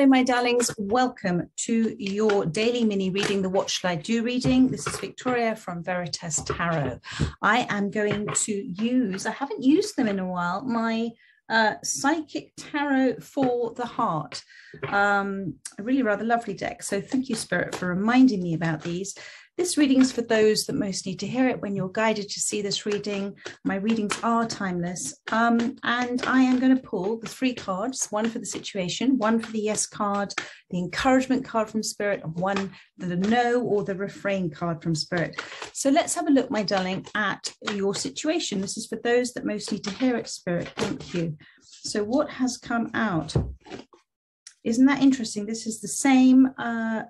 Hello, my darlings. Welcome to your daily mini reading, the What Shall I Do reading. This is Victoria from Veritas Tarot. I am going to use, I haven't used them in a while, my Psychic Tarot for the Heart. A really rather lovely deck. So thank you, Spirit, for reminding me about these. This reading is for those that most need to hear it when you're guided to see this reading. My readings are timeless. And I am going to pull the three cards, one for the situation, one for the yes card, the encouragement card from Spirit, and one the no or the refrain card from Spirit. So let's have a look, my darling, at your situation. This is for those that most need to hear it, Spirit. Thank you. So what has come out? Isn't that interesting? This is the same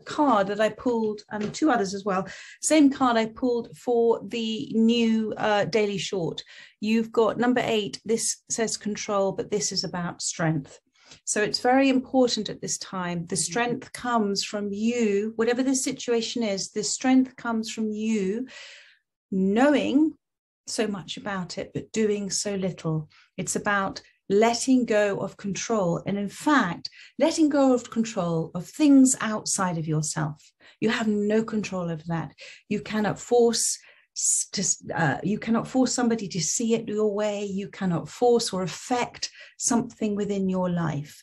card that I pulled, and two others as well. Same card I pulled for the new daily short. You've got number 8. This says control, but this is about strength. So it's very important at this time. The strength comes from you, whatever the situation is. The strength comes from you knowing so much about it, but doing so little. It's about letting go of control, and in fact letting go of control of things outside of yourself. You have no control over that. You cannot force somebody to see it your way. You cannot force or affect something within your life.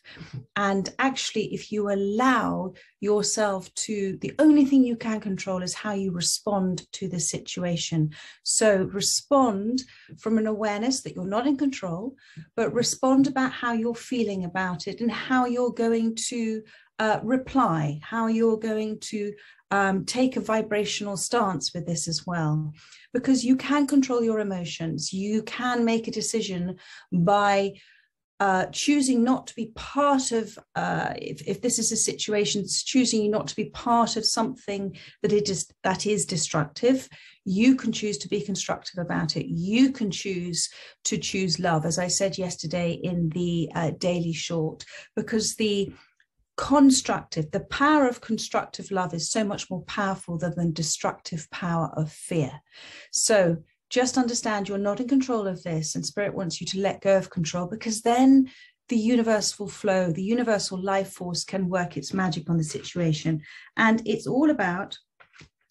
And actually, if you allow yourself to, the only thing you can control is how you respond to the situation. So respond from an awareness that you're not in control, but respond about how you're feeling about it and how you're going to reply, how you're going to take a vibrational stance with this as well, because you can control your emotions. You can make a decision by choosing not to be part of, if this is a situation, it's choosing not to be part of something that is destructive. You can choose to be constructive about it. You can choose to choose love, as I said yesterday in the daily short, because the constructive, the power of constructive love is so much more powerful than the destructive power of fear. So just understand you're not in control of this, and Spirit wants you to let go of control, because then the universal flow, the universal life force can work its magic on the situation. And it's all about,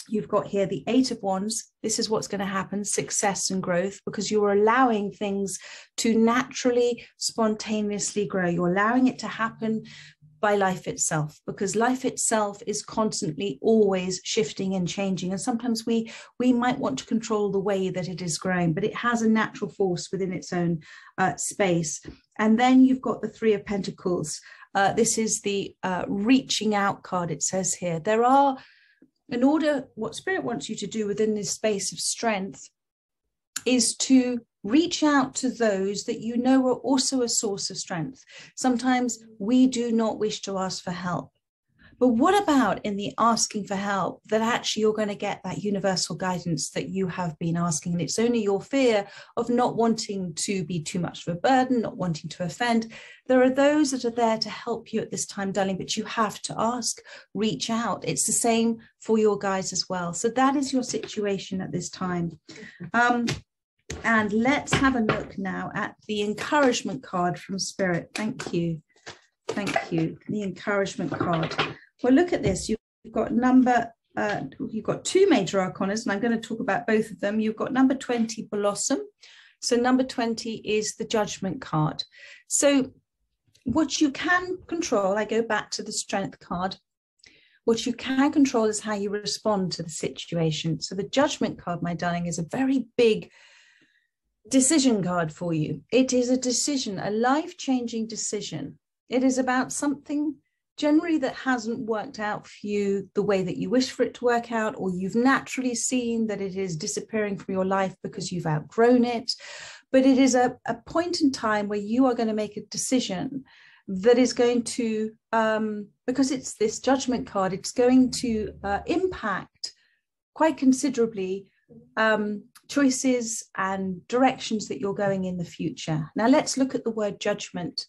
you've got here the 8 of wands. This is what's going to happen, success and growth, because you're allowing things to naturally, spontaneously grow. You're allowing it to happen by life itself, because life itself is constantly always shifting and changing. And sometimes we might want to control the way that it is growing, but it has a natural force within its own space. And then you've got the 3 of pentacles. This is the reaching out card, it says here. There are, in order, what Spirit wants you to do within this space of strength is to reach out to those that you know are also a source of strength. Sometimes we do not wish to ask for help. But what about in the asking for help that actually you're going to get that universal guidance that you have been asking? And it's only your fear of not wanting to be too much of a burden, not wanting to offend. There are those that are there to help you at this time, darling, but you have to ask, reach out. It's the same for your guides as well. So that is your situation at this time. And let's have a look now at the encouragement card from Spirit. Thank you. Thank you. The encouragement card. Well, look at this. You've got two major arcana, and I'm going to talk about both of them. You've got number 20, blossom. So number 20 is the judgment card. So what you can control, I go back to the strength card. What you can control is how you respond to the situation. So the judgment card, my darling, is a very big decision card for you. It is a decision, a life-changing decision. It is about something generally that hasn't worked out for you the way that you wish for it to work out, or you've naturally seen that it is disappearing from your life because you've outgrown it. But it is a point in time where you are going to make a decision that is going to, because it's this judgment card, it's going to impact quite considerably choices and directions that you're going in the future. Now let's look at the word judgment.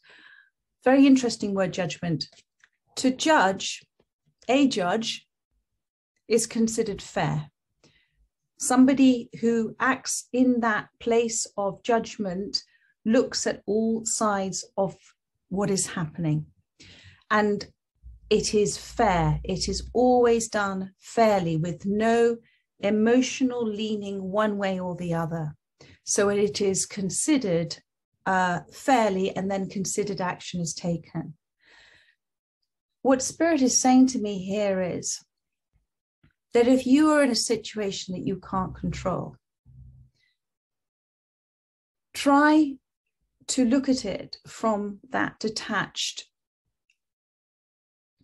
Very interesting word, judgment. To judge, a judge is considered fair. Somebody who acts in that place of judgment looks at all sides of what is happening. And it is fair. It is always done fairly with no emotional leaning one way or the other. So it is considered fairly, and then considered action is taken. What Spirit is saying to me here is that if you are in a situation that you can't control, try to look at it from that detached,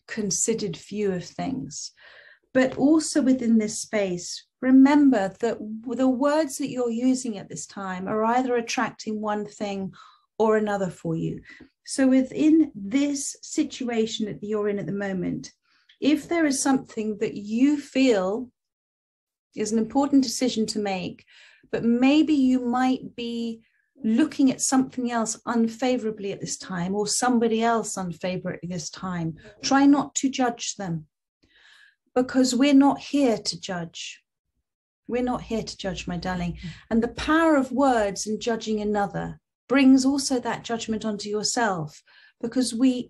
considered view of things. But also within this space, remember that the words that you're using at this time are either attracting one thing or another for you. So within this situation that you're in at the moment, if there is something that you feel is an important decision to make, but maybe you might be looking at something else unfavorably at this time, or somebody else unfavorably this time, try not to judge them, because we're not here to judge. We're not here to judge, my darling. And the power of words in judging another brings also that judgment onto yourself, because we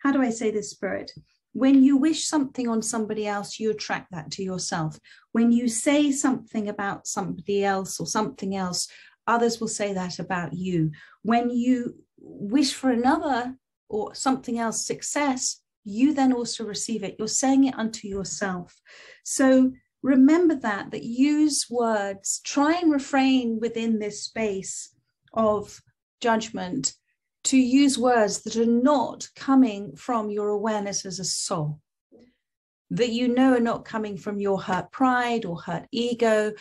how do I say this, Spirit? When you wish something on somebody else, you attract that to yourself. When you say something about somebody else or something else, others will say that about you. When you wish for another or something else success, you then also receive it. You're saying it unto yourself. So remember that use words, try and refrain within this space of judgment to use words that are not coming from your awareness as a soul, that you know are not coming from your hurt pride or hurt ego,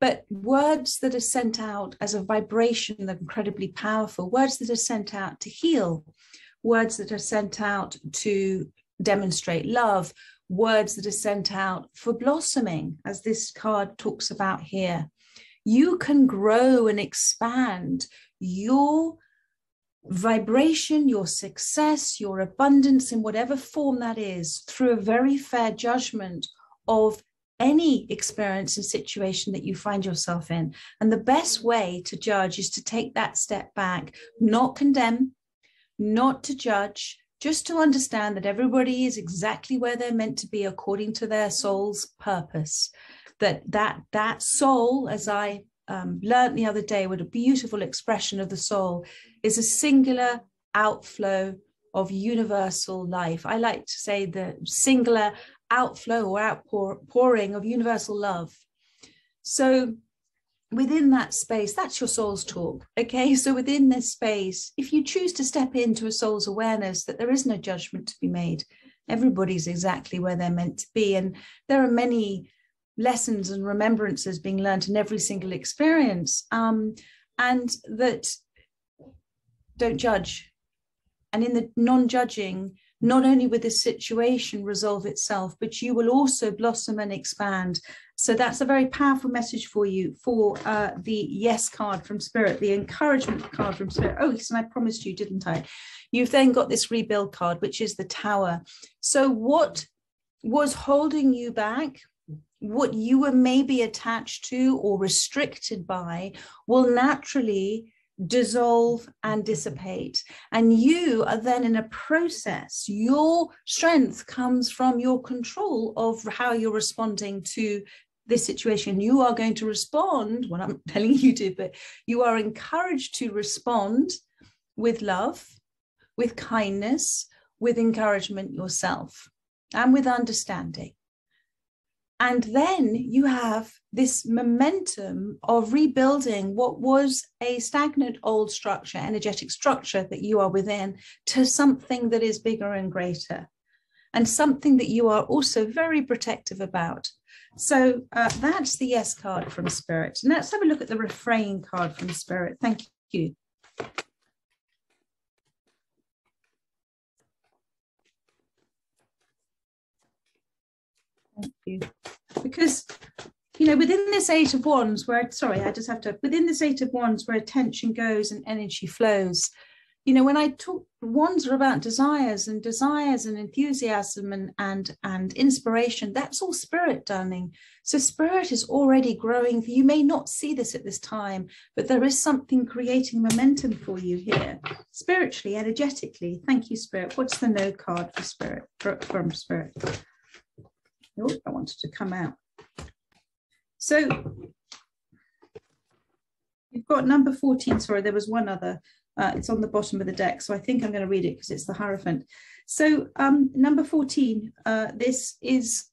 but words that are sent out as a vibration that are incredibly powerful, words that are sent out to heal, words that are sent out to demonstrate love, words that are sent out for blossoming, as this card talks about here. You can grow and expand your vibration, your success, your abundance in whatever form that is, through a very fair judgment of any experience and situation that you find yourself in. And the best way to judge is to take that step back, not condemn, not to judge, just to understand that everybody is exactly where they're meant to be according to their soul's purpose. That soul, as I learned the other day, what a beautiful expression of the soul, is a singular outflow of universal life. I like to say the singular outflow or outpouring of universal love. So within that space, that's your soul's talk, okay? So within this space, if you choose to step into a soul's awareness that there is no judgment to be made, everybody's exactly where they're meant to be, and there are many lessons and remembrances being learned in every single experience, and that don't judge. And in the non-judging, not only will this situation resolve itself, but you will also blossom and expand. So that's a very powerful message for you, for the yes card from Spirit, the encouragement card from Spirit. Oh, yes, and I promised you, didn't I? You've then got this rebuild card, which is the Tower. So what was holding you back, what you were maybe attached to or restricted by, will naturally dissolve and dissipate, and you are then in a process. Your strength comes from your control of how you're responding to this situation. You are going to respond, well, I'm telling you to, but you are encouraged to respond with love, with kindness, with encouragement yourself, and with understanding. And then you have this momentum of rebuilding what was a stagnant old structure, energetic structure that you are within, to something that is bigger and greater, and something that you are also very protective about. So that's the yes card from Spirit. And let's have a look at the refrain card from Spirit. Thank you. Thank you. Because, you know, within this Eight of Wands, where, sorry, I just have to, within this Eight of Wands, where attention goes and energy flows, you know, when I talk, wands are about desires and enthusiasm and inspiration. That's all spirit, darling. So spirit is already growing. You may not see this at this time, but there is something creating momentum for you here, spiritually, energetically. Thank you, Spirit. What's the no card for Spirit, from Spirit? Oh, I wanted to come out. So you've got number 14. Sorry, there was one other. It's on the bottom of the deck, so I think I'm going to read it because it's the Hierophant. So number 14, this is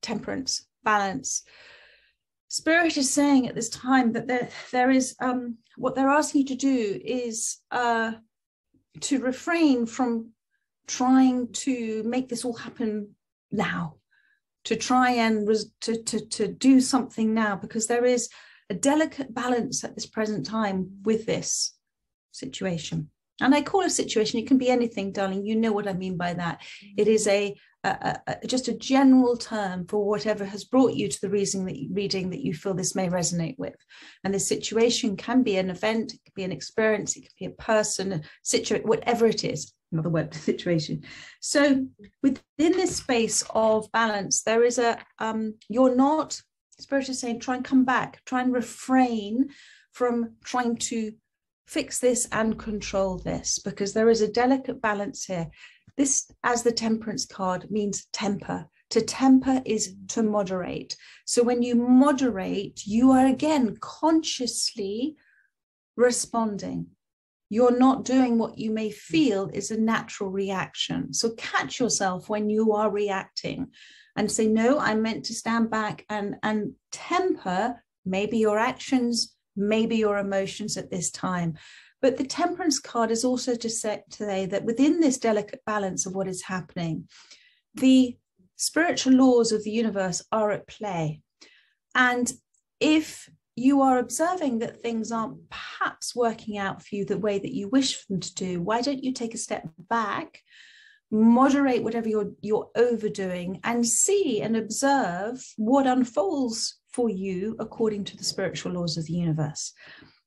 temperance, balance. Spirit is saying at this time that there is, what they're asking you to do is to refrain from trying to make this all happen now, to try and to do something now, because there is a delicate balance at this present time with this situation. And I call a situation, it can be anything, darling, you know what I mean by that. It is just a general term for whatever has brought you to the reading that you feel this may resonate with. And this situation can be an event, it could be an experience, it could be a person, a situation, whatever it is, another word for situation. So within this space of balance, there is a, you're not, Spirit is saying, try and come back, try and refrain from trying to fix this and control this, because there is a delicate balance here. This, as the temperance card, means temper. To temper is to moderate. So when you moderate, you are again consciously responding. You're not doing what you may feel is a natural reaction. So catch yourself when you are reacting and say, no, I'm meant to stand back and temper maybe your actions, maybe your emotions at this time. But the temperance card is also to say today that within this delicate balance of what is happening, the spiritual laws of the universe are at play. And if you are observing that things aren't perhaps working out for you the way that you wish for them to do, why don't you take a step back, moderate whatever you're overdoing, and see and observe what unfolds for you according to the spiritual laws of the universe?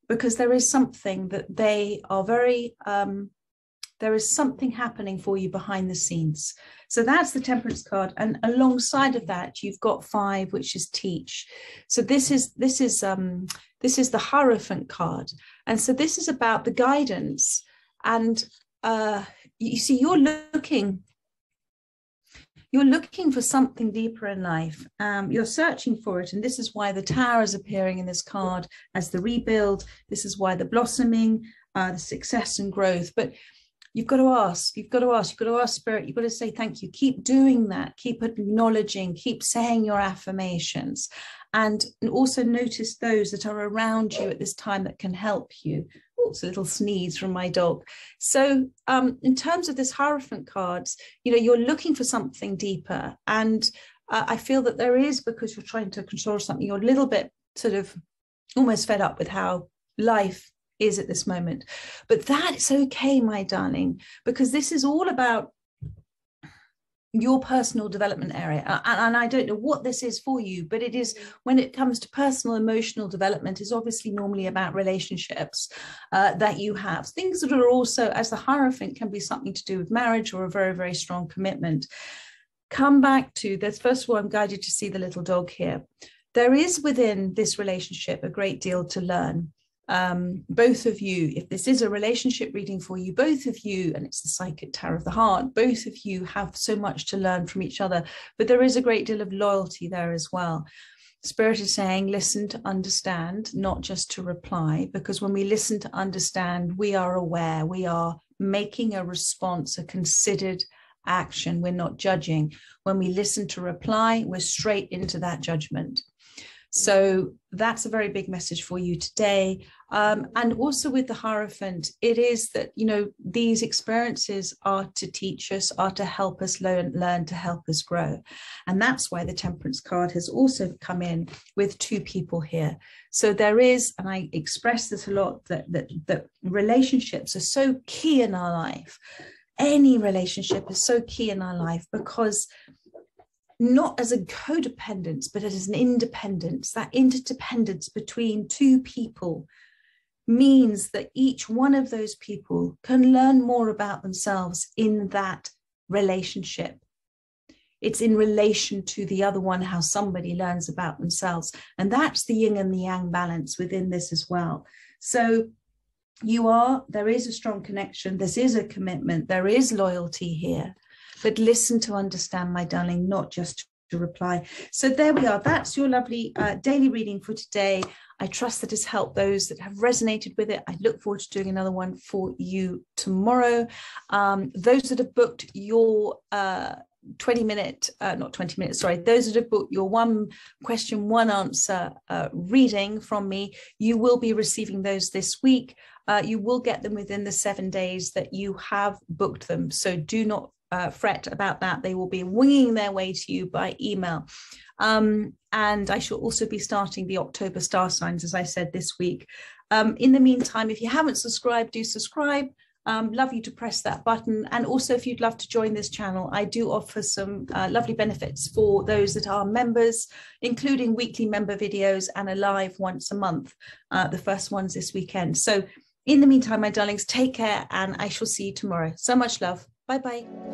Because there is something that they are very, there is something happening for you behind the scenes. So that's the temperance card. And alongside of that, you've got 5, which is teach. So this is the Hierophant card. And so this is about the guidance. And you see, you're looking for something deeper in life. You're searching for it. And this is why the Tower is appearing in this card as the rebuild. This is why the blossoming, the success and growth. But you've got to ask, you've got to ask Spirit, you've got to say, thank you. Keep doing that. Keep acknowledging, keep saying your affirmations. And also notice those that are around you at this time that can help you. It's a little sneeze from my dog. So in terms of this Hierophant cards, you know, you're looking for something deeper. And I feel that there is, because you're trying to control something, you're a little bit sort of almost fed up with how life is at this moment. But that's okay, my darling, because this is all about your personal development area. And I don't know what this is for you, but it is, when it comes to personal emotional development, is obviously normally about relationships that you have. Things that are also, as the Hierophant, can be something to do with marriage or a very, very strong commitment. Come back to this. First of all, I'm guided to see the little dog here. There is within this relationship a great deal to learn. Both of you, if this is a relationship reading for you, both of you, and it's the Psychic Tarot of the Heart, both of you have so much to learn from each other, but there is a great deal of loyalty there as well. Spirit is saying, listen to understand, not just to reply, because when we listen to understand, we are aware, we are making a response, a considered action, we're not judging. When we listen to reply, we're straight into that judgment. So that's a very big message for you today. And also with the Hierophant, it is that, you know, these experiences are to teach us, are to help us learn, to help us grow. And that's why the temperance card has also come in with 2 people here. So there is, and I express this a lot, that relationships are so key in our life. Any relationship is so key in our life, because not as a codependence, but as an independence, that interdependence between 2 people means that each one of those people can learn more about themselves in that relationship. It's in relation to the other one, how somebody learns about themselves. And that's the yin and the yang balance within this as well. So there is a strong connection. This is a commitment. There is loyalty here. But listen to understand, my darling, not just to reply. So there we are. That's your lovely daily reading for today. I trust that it's helped those that have resonated with it. I look forward to doing another one for you tomorrow. Those that have booked your those that have booked your one question, one answer reading from me, you will be receiving those this week. You will get them within the 7 days that you have booked them. So do not fret about that. They will be winging their way to you by email. And I shall also be starting the October star signs, as I said, this week. In the meantime, if you haven't subscribed, do subscribe. Love you to press that button. And also, if you'd love to join this channel, I do offer some lovely benefits for those that are members, including weekly member videos and a live once a month. The first one's this weekend. So in the meantime, my darlings, take care, and I shall see you tomorrow. So much love. Bye-bye.